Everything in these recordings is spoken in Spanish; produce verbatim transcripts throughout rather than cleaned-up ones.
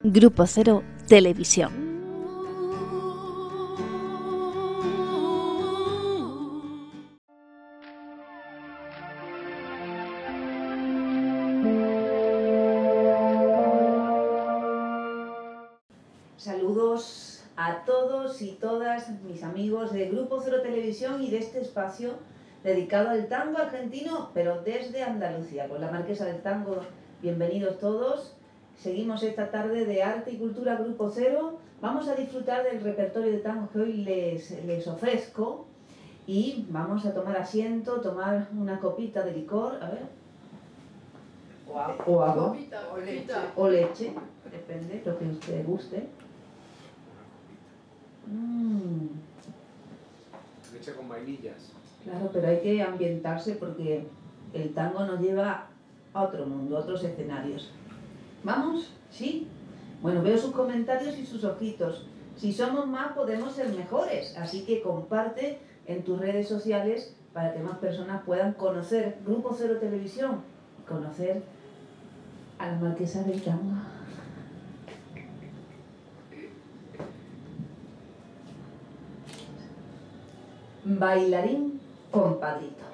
Grupo Cero Televisión. Saludos a todos y todas mis amigos de Grupo Cero Televisión y de este espacio dedicado al tango argentino, pero desde Andalucía, con La Marquesa del Tango. Bienvenidos todos. Seguimos esta tarde de Arte y Cultura Grupo Cero. Vamos a disfrutar del repertorio de tango que hoy les, les ofrezco y vamos a tomar asiento, tomar una copita de licor, a ver, o agua, o, agua, copita, o, leche. o leche, depende, lo que ustedes gusten. Mm. Leche con vainillas. Claro, pero hay que ambientarse porque el tango nos lleva a otro mundo, a otros escenarios. ¿Vamos? ¿Sí? Bueno, veo sus comentarios y sus ojitos. Si somos más, podemos ser mejores. Así que comparte en tus redes sociales para que más personas puedan conocer Grupo Cero Televisión, conocer a La Marquesa del Tango. Bailarín compadrito.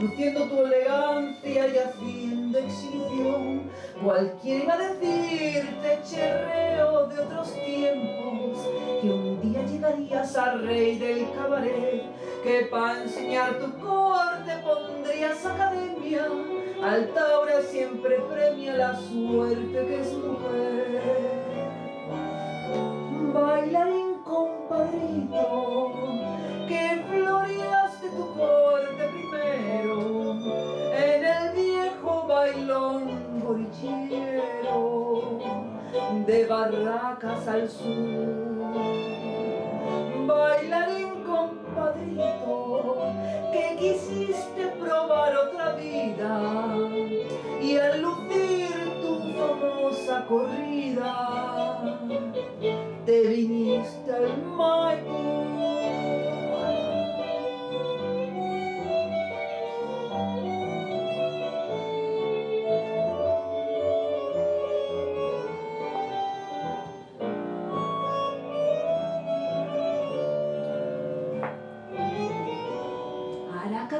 Luciendo tu elegancia y haciendo exhibición, cualquiera iba a decirte, cherreo de otros tiempos, que un día llegarías a rey del cabaret, que para enseñar tu corte pondrías academia, al Taura siempre premia la suerte que es mujer. Bailarín compadrito, que floreaste tu corte primero en el viejo bailón gorillero de Barracas al sur. Bailarín compadrito, que quisiste probar otra vida y al lucir tu famosa corrida te viniste al Maipú.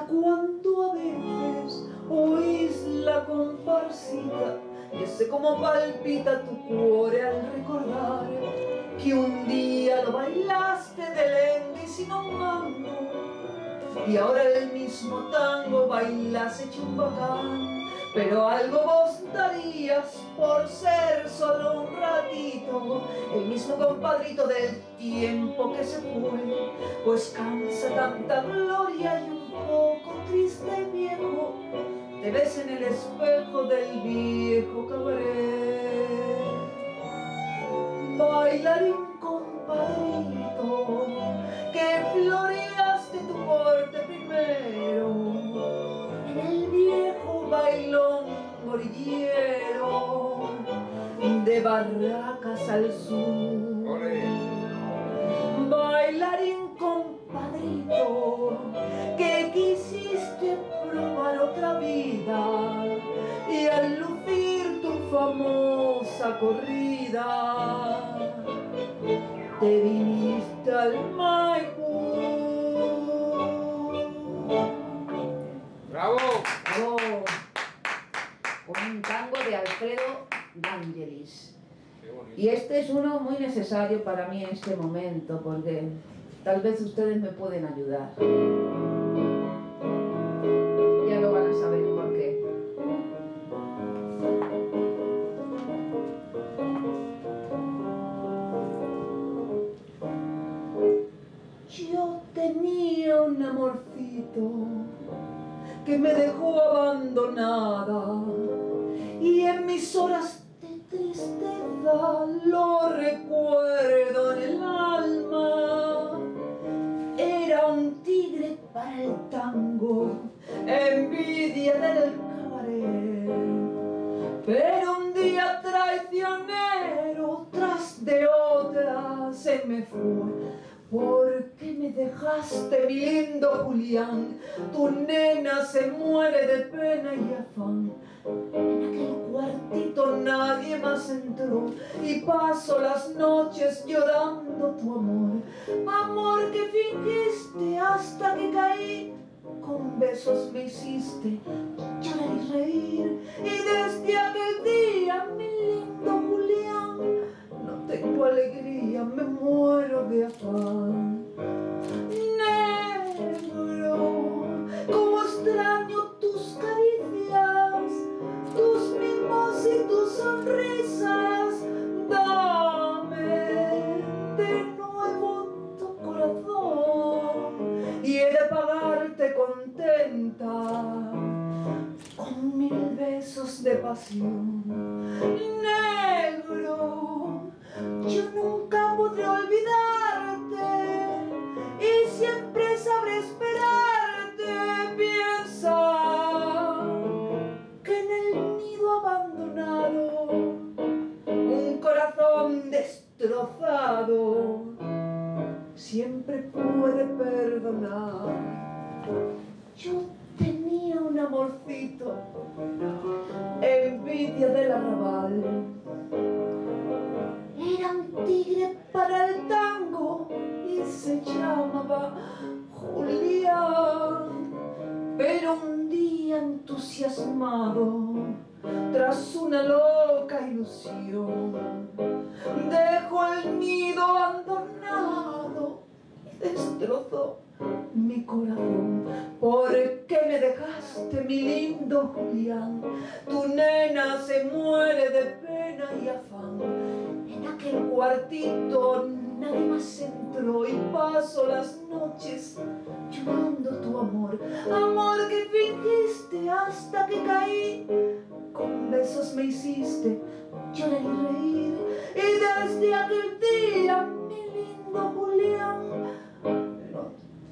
Cuanto a veces oís la comparsita, que sé cómo palpita tu cuore al recordar que un día lo bailaste de lente y sin un mango, y ahora el mismo tango bailas hecho un bacán, pero algo vos darías por ser solo un ratito el mismo compadrito del tiempo que se fue, pues cansa tanta gloria y un poco triste viejo te ves en el espejo del viejo cabaret. Bailarín compadrito, que floreaste tu corte primero en el viejo bailón gorillero de Barracas al sur. Olé. Bailarín compadrito, que quisiste probar otra vida y al lucir tu famosa corrida te viniste al Maipú. ¡Bravo! ¡Bravo! Un tango de Alfredo D'Angelis. Y este es uno muy necesario para mí en este momento, porque tal vez ustedes me pueden ayudar. Ya lo van a saber por qué. que me dejó abandonada, y en mis horas de tristeza lo recuerdo en el alma. Era un tigre para el tango, envidia del cabaret, pero un día traicionero tras de otra se me fue. ¿Por qué me dejaste, mi lindo Julián? Tu nena se muere de pena y afán. En aquel cuartito nadie más entró, y paso las noches llorando tu amor. Amor que fingiste hasta que caí, con besos me hiciste llorar y reír. Y desde aquel día, mi lindo Julián, tengo alegría, me muero de afán. Negro, como extraño tus caricias, tus mimos y tus sonrisas. Dame de nuevo tu corazón, y he de pagarte contenta con mil besos de pasión. Negro, yo nunca podré olvidarte y siempre sabré esperarte. Piensa que en el nido abandonado, un corazón destrozado siempre puede perdonar. Yo tenía un amorcito, envidia del arrabal. Era un tigre para el tango y se llamaba Julián. Pero un día entusiasmado, tras una loca ilusión, dejó el nido abandonado y destrozó mi corazón. ¿Por qué me dejaste, mi lindo Julián? Tu nena se muere de pena y afán. En aquel cuartito nadie más entró, y paso las noches llorando tu amor. Amor que fingiste hasta que caí, con besos me hiciste llorar y reír. Y desde aquel día, mi lindo Julián,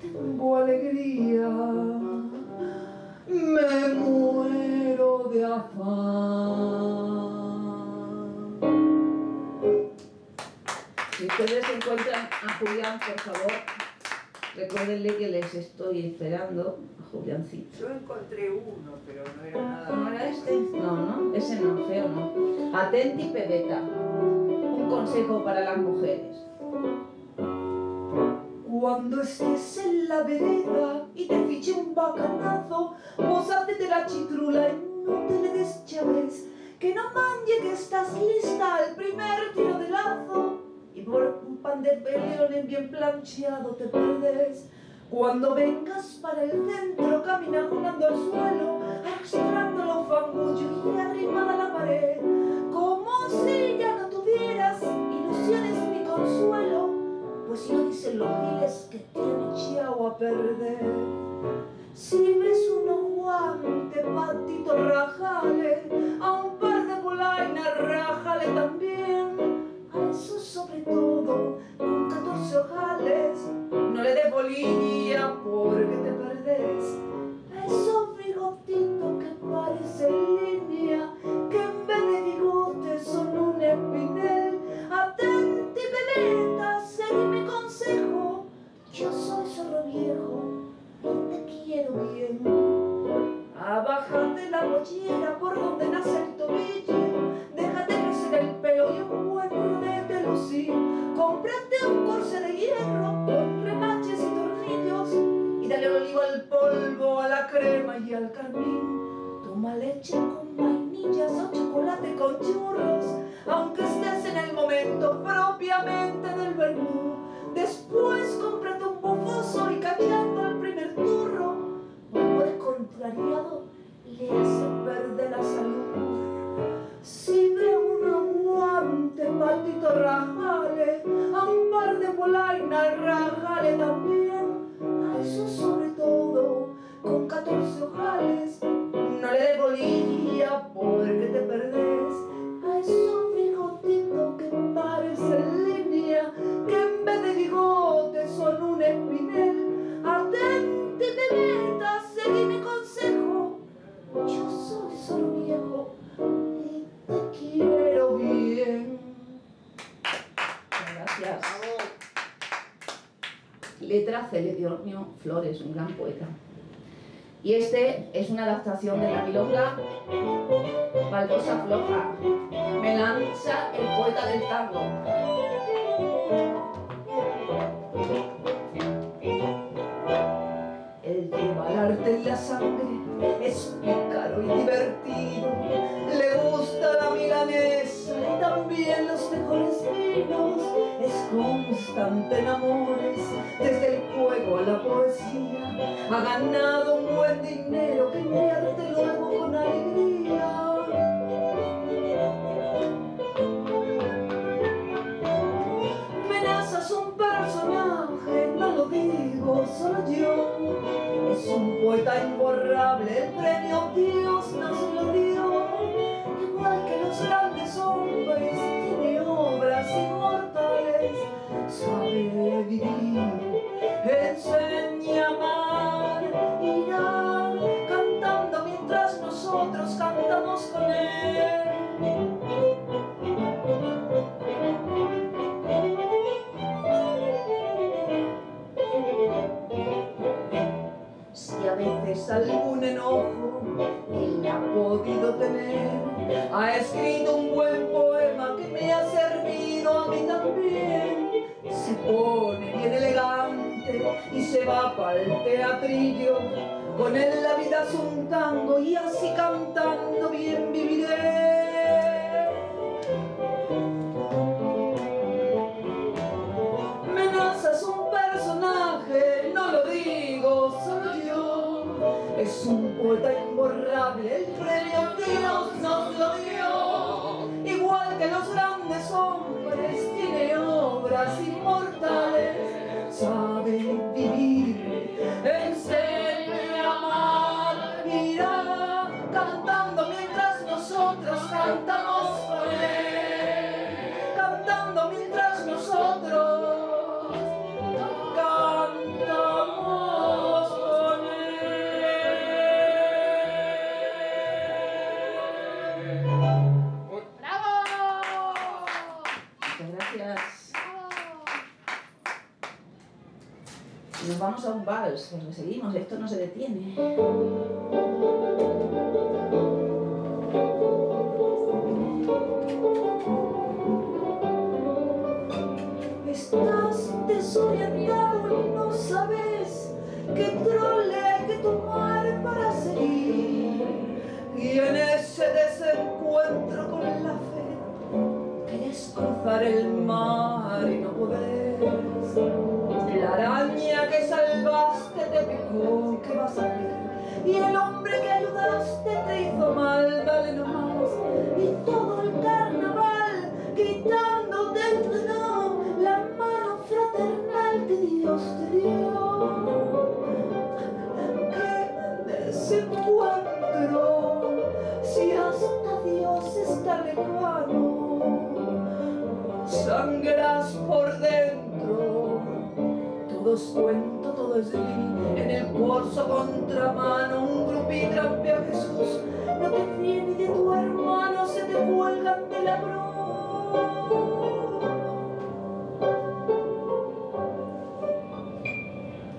tengo alegría, me muero de afán. Si ustedes encuentran a Julián, por favor, recuérdenle que les estoy esperando a Juliancito. Yo encontré uno, pero no era nada. ¿No era este? No, no, ese no, feo no. Atenti, pebeta. Un consejo para las mujeres. Cuando estés en la vereda y te fiche un bacanazo, vos hacete la chitrula y no te le des chaves, que no manje que estás lista al primer tiro de lazo, y por un pan de peleones bien plancheado te perdes. Cuando vengas para el centro, camina junando al suelo, arrastrando los fangullos y arrimada a la pared, como si ya no tuvieras ilusiones ni consuelo, pues si no dicen los giles que tienen chiao a perder. Si ves unos guantes, patitos, rajale, a un par de polainas, rajale también, a eso sobre todo, con catorce ojales, no le des bolilla porque te perdés. A esos bigotitos que parecen línea, que en vez de bigotes son un espinel. Atenti, bebeta, seguí mi consejo, yo soy zorro viejo y te quiero bien. Abájate la mollera por donde nace el tobillo, déjate crecer el pelo y un cuerno de pelusí, cómprate un corse de hierro con remaches y tornillos, y dale olivo al polvo, a la crema y al carmín. Toma leche con vainillas o chocolate con churros, aunque estés en el momento propiamente del vermú. Después cómprate un bofoso y cachando al primer turno, como el contrariado le hace perder la salud. Si ve un guante, patito, rajale, a un par de polainas, rajale también, a eso sobre todo, con catorce ojales, vida, poder que te perdés. Hay un bigotito que parece línea, que en vez de bigotes son un espinel. Atente, te metas, seguí mi consejo. Yo soy solo viejo y te quiero bien. Gracias. Letra Celedonio Flores, un gran poeta. Y este es una adaptación de la milonga Baldosa Floja, Menassa, el poeta del tango. Él lleva el arte en la sangre, es pícaro y divertido, le gusta la milanesa y también los mejores vinos. Es constante en amores, desde el juego a la poesía, ha ganado un buen dinero que invierte luego con alegría. Menassa es un personaje, no lo digo solo yo, es un poeta imborrable, el premio Dios nos lo dio. Igual que los grandes hombres, tiene obras inmortales, sabe vivir, enseña a amar, irá cantando mientras nosotros cantamos con él. Si a veces algún enojo él ha podido tener, ha escrito un buen poema que me ha servido a mí también. Se pone bien elegante y se va para el teatrillo, con él la vida es un tango y así cantando bien viviré. Menassa es un personaje, no lo digo solo yo, es un poeta imborrable, el premio Dios nos lo dio. Igual que los grandes hombres, tiene obras inmortales, sabe vivir, enseña a amar, irá cantando mientras nosotros cantamos con él, cantando mientras nosotros cantamos con él. ¡Bravo! Muchas gracias. Nos vamos a un vals, pues lo seguimos, esto no se detiene. Estás desorientado y no sabes qué trole hay que tomar para seguir. Y en ese desencuentro con la fe, querés cruzar el mar y no podés. La araña que salvaste te picó, ¿qué vas a hacer? Y el hombre que ayudaste te hizo mal, dale nomás. Y todo el carnaval quitándote el dedo, la mano fraternal que Dios te dio. ¡Qué desencuentro! Si hasta Dios está lejano, sangras por dentro. Todo es cuento, todo es lío, en el corso contramano un grupito trampea a Jesús. No te fíes ni de tu hermano, se te cuelgan de la cruz.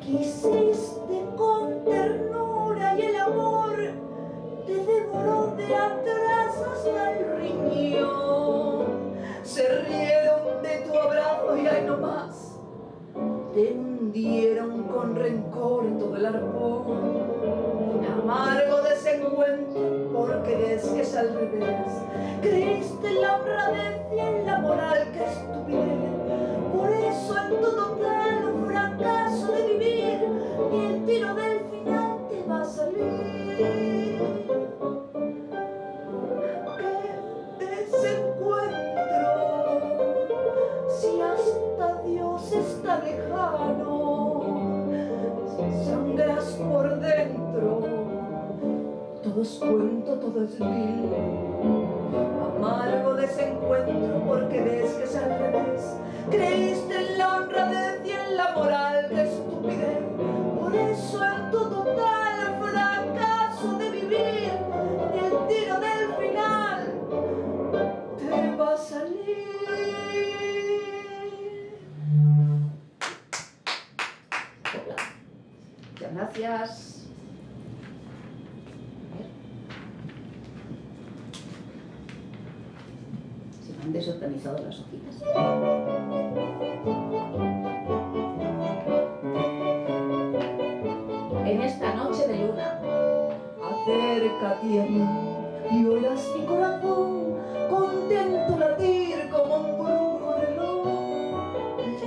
Quisiste con ternura y el amor te devoró de atrás hasta el riñón. Se rieron de tu abrazo y ay no más. Te hundieron con rencor todo el arpón. Amargo desencuentro, porque es que es al revés. Creíste en la honradez y en la moral que estupidez. Por eso en tu total un fracaso de vivir, y el tiro del final te va a salir. ¡Qué desencuentro! Si hasta Dios está lejos, sangras por dentro, todo es cuento, todo desvío, amargo desencuentro, porque ves que es al revés. Creíste en la honradez y en la moral, qué estupidez. Por eso en tu total fracaso de vivir, ni el tiro del final te va a salir. Hola. Muchas gracias. Han desorganizado las hojitas. En esta noche de luna, acércate a mí y oirás mi corazón contento latir como un brujo reloj.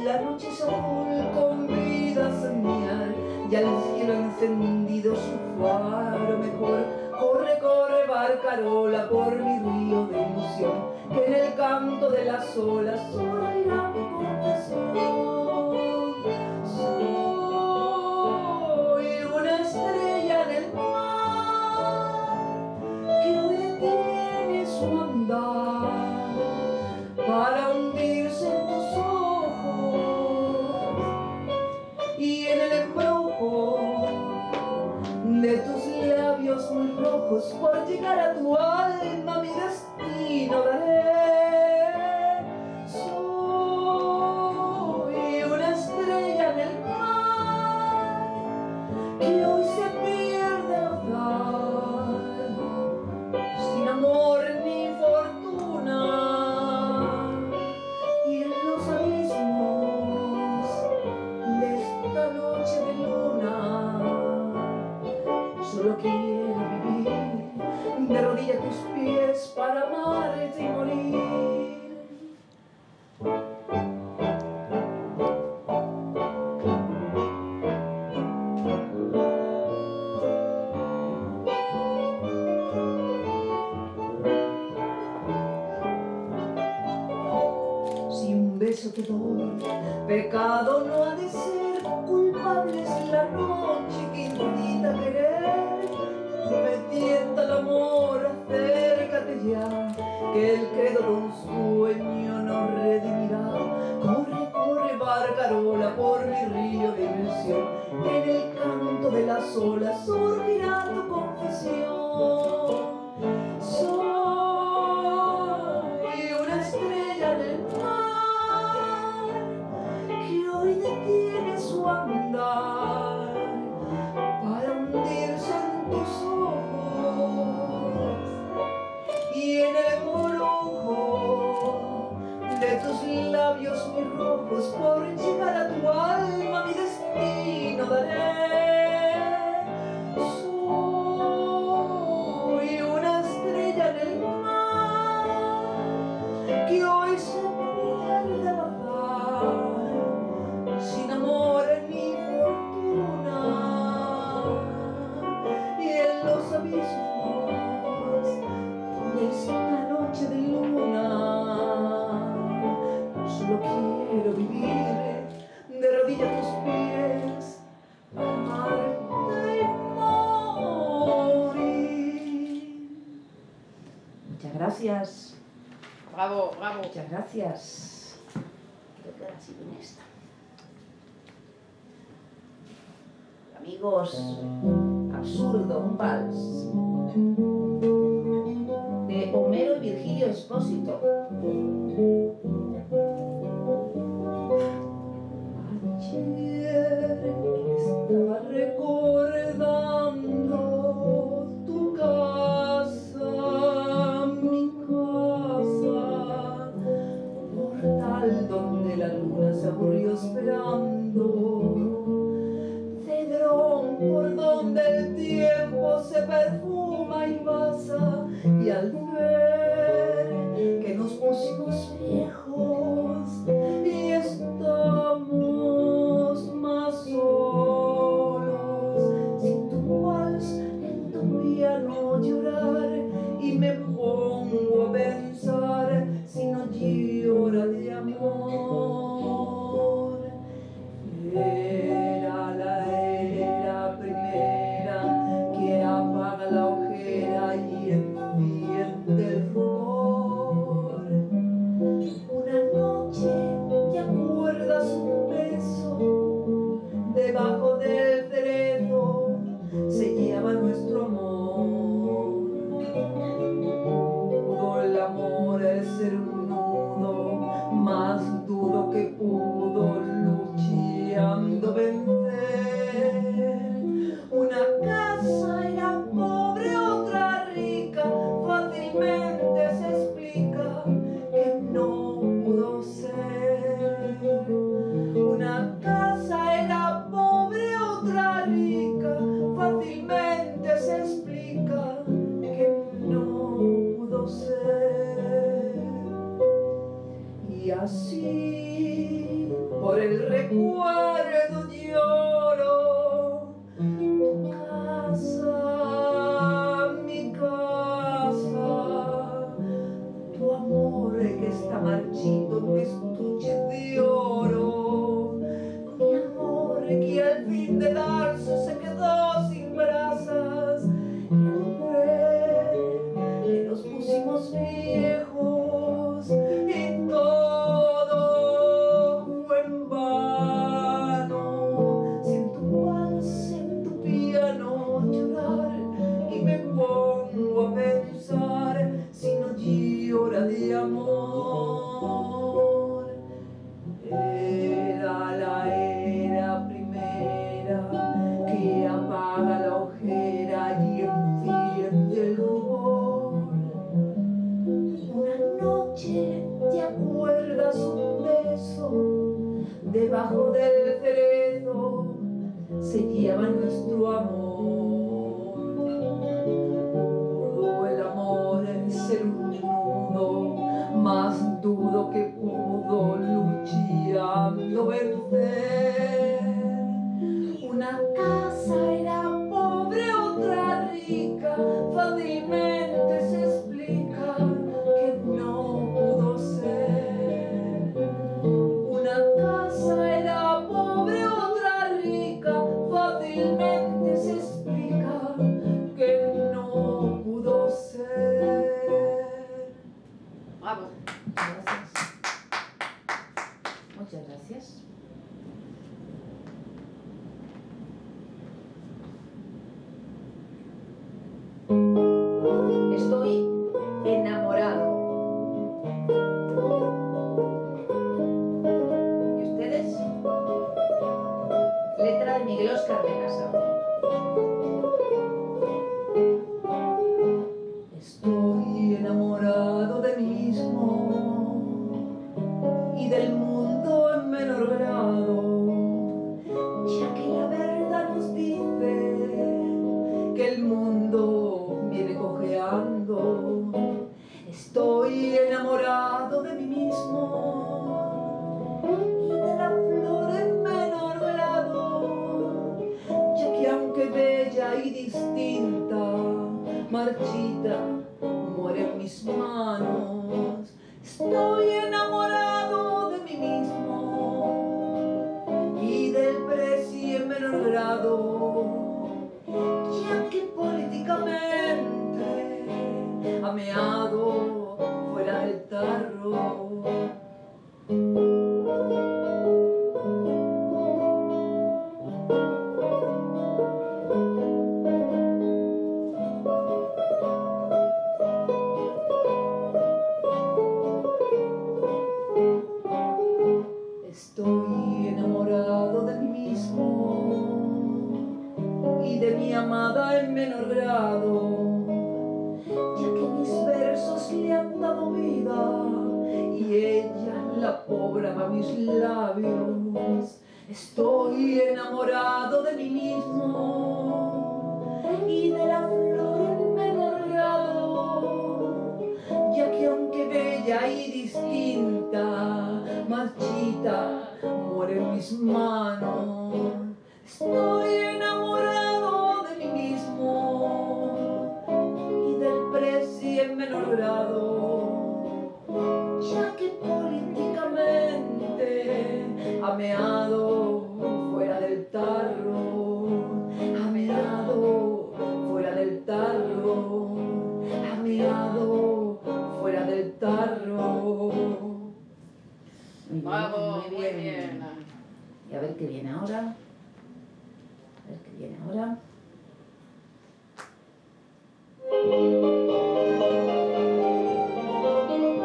La noche es azul con vidas en mi ar, y al cielo encendido su faro mejor. Corre, corre, barcarola, por mi río de ilusión, que en el canto de las olas oirá mi confesión. Soy una estrella en el mar, que hoy detiene su andar para hundirse en tus ojos y en el embrujo de tus labios muy rojos. Por llegar a tu alma mi destino daré. Soy una estrella en el mar que hoy se pierde al dar, sin amor ni fortuna, y en los abismos de esta noche de luna solo quiero vivir, de rodillas a tus pies para amarte y morir. Si un beso te doy, pecado no ha de ser, culpable es la noche que invita a querer. Me tienta el amor, acércate ya, que el credo de un sueño nos redimirá. Corre, corre, barcarola, por mi río de ilusión, en el canto de las olas surgirá tu confesión. Soy una estrella en el mar, que hoy detiene su andar para hundirse en tus y en el morojo de tus labios muy rojos. Por llegar a tu alma mi destino daré. Soy una estrella en el mar que hoy se pierde al azar, sin amor ni fortuna, y en los abismos es una noche de luna, solo quiero vivir, de rodillas a tus pies, amarte y morir. Muchas gracias. Bravo, bravo. Muchas gracias. Creo que ahora sí viene esta. Amigos, absurdo, un vals. De Homero y Virgilio Expósito. Ayer estaba recordando tu casa, mi casa, portal donde la luna se aburrió esperando, cedrón por donde el tiempo se perfuma y pasa. Y al ver que nos pusimos viejos y estamos más solos, sin tu vals en tu piano llorar, y me pongo a pensar si no llora de amor. Era la era primera que apaga la ojera y en así por el recuerdo lloro. Tu casa, mi casa, tu amor que está marchito en un estuche de oro, mi amor que al fin de darse se quedó sin brasas, mi amor que nos pusimos viejos y todo fue en vano. Sin tu alza, en tu piano llorar, y me pongo a pensar si no llora de amor. Era la era primera que apaga la ojera y enciende el rubor. Una noche te acuerdas un beso debajo del cerezo, se lleva nuestro amor. Pudo el amor ser un nudo más duro que pudo luchando vencer. Una casa era pobre, otra rica, fácilmente se explica que no pudo ser. Una casa era pobre, otra rica, fácilmente se explica que no pudo ser. Vamos. Gracias. Muchas gracias. Estoy enamorado. ¿Y ustedes? Letra de Miguel Oscar Menassa. Estoy enamorado de mí mismo y del mundo en menor grado, ya que la verdad nos dice que el mundo viene cojeando. Estoy enamorado de mí mismo y de la flor en menor grado, ya que aunque bella y distinta, marchita, muere en mis manos. Estoy enamorado de mí mismo y del preci en menor grado, ya que políticamente ameado fuera del tarro. Estoy enamorado de mí mismo y de mi amada en menor grado, ya que mis versos le han dado vida y ella la poblaba mis labios. Estoy enamorado de mí mismo y de la flor en menor grado, ya que aunque bella y distinta, marchita, muere en mis manos. Estoy enamorado de mí mismo y del preci en menor grado, ya que políticamente ameado fuera del tarro, ameado fuera del tarro, ameado fuera del tarro. Vamos, muy bien. Muy bien. Y a ver qué viene ahora. A ver qué viene ahora.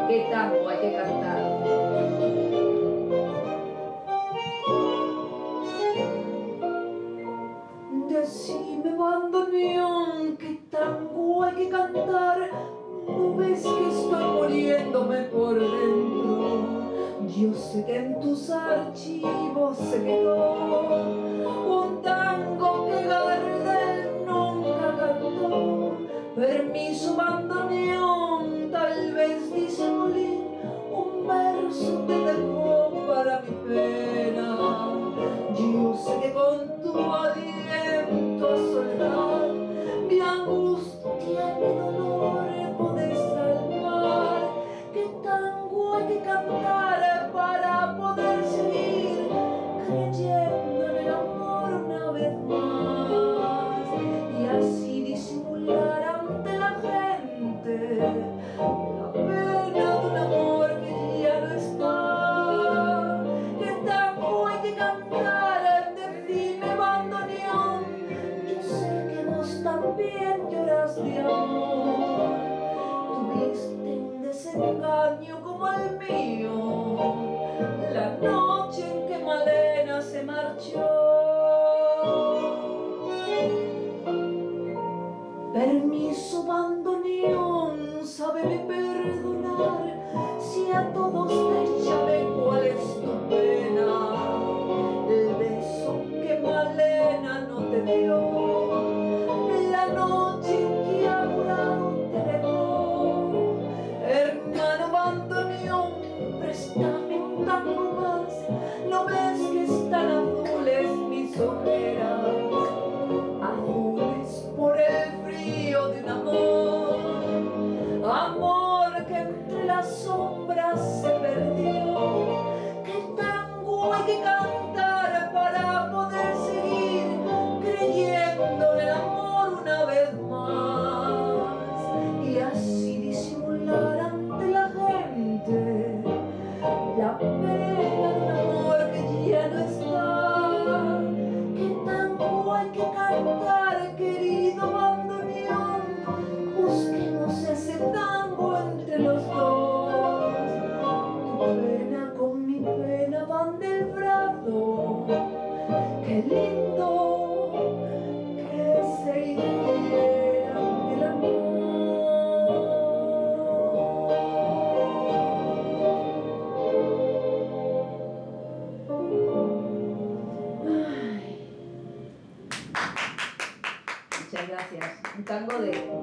¿Qué tango hay que cantar? Decime, bandoneón, ¿qué tango hay que cantar? ¿No ves que estoy muriéndome por dentro? Yo sé que en tus archivos se quedó un tango que Gardel nunca cantó. Permiso, bandoneón, tal vez dice Molín, un verso de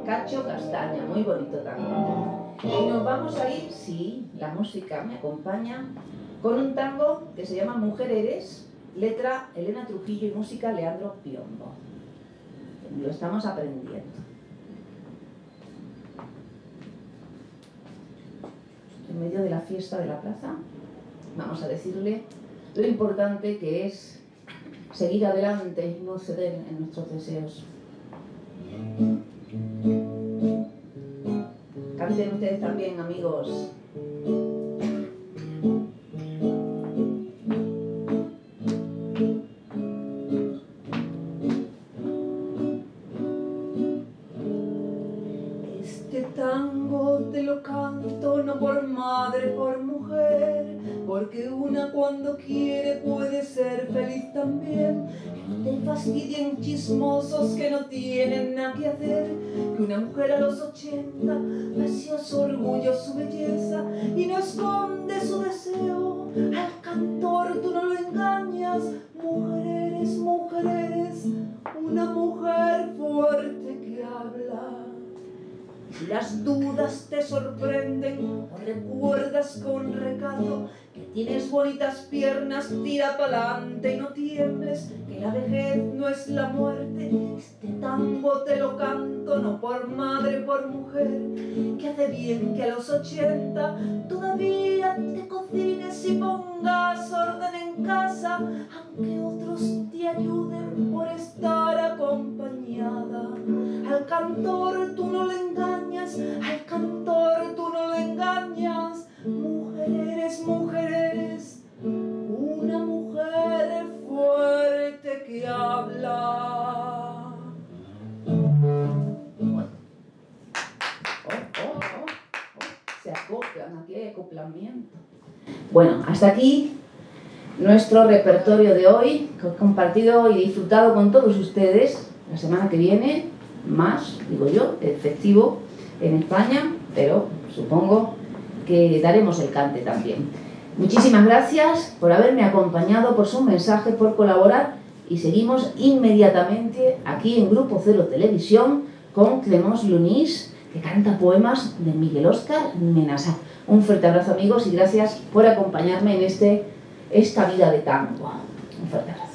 Cacho Castaña, muy bonito tango. Y nos vamos a ir, sí, la música me acompaña, con un tango que se llama Mujer Eres, letra Elena Trujillo y música Leandro Piombo. Lo estamos aprendiendo. En medio de la fiesta de la plaza, vamos a decirle lo importante que es seguir adelante y no ceder en nuestros deseos. Canten ustedes también, amigos. Este tango te lo canto no por madre, por mujer, porque una cuando quiere puede ser feliz también. Te fastidien chismosos que no tienen nada que hacer, que una mujer a los ochenta precia su orgullo, su belleza, y no esconde su deseo. Al cantor tú no lo engañas. Mujer eres, mujer eres, una mujer fuerte que habla. Si las dudas te sorprenden o recuerdas con recato que tienes bonitas piernas, tira pa'lante y no tiembles, que la vejez no es la muerte. Este tango te lo canto no por madre, por mujer, que hace bien que a los ochenta todavía te cocines y pongas orden en casa, aunque otros te ayuden por estar acompañada. Al cantor tú no le engañas, al cantor tú no le engañas. Mujer eres, mujer eres, una mujer fuerte que habla. Bueno. Oh, oh, oh, oh. Se acoplan, aquí hay acoplamiento. Bueno, hasta aquí nuestro repertorio de hoy, que he compartido y disfrutado con todos ustedes. La semana que viene, más, digo yo, el festivo en España, pero supongo que daremos el cante también. Muchísimas gracias por haberme acompañado, por sus mensajes, por colaborar, y seguimos inmediatamente aquí en Grupo Cero Televisión con Clemón Lunís, que canta poemas de Miguel Oscar Menassa. Un fuerte abrazo, amigos, y gracias por acompañarme en este, esta vida de tango. Un fuerte abrazo.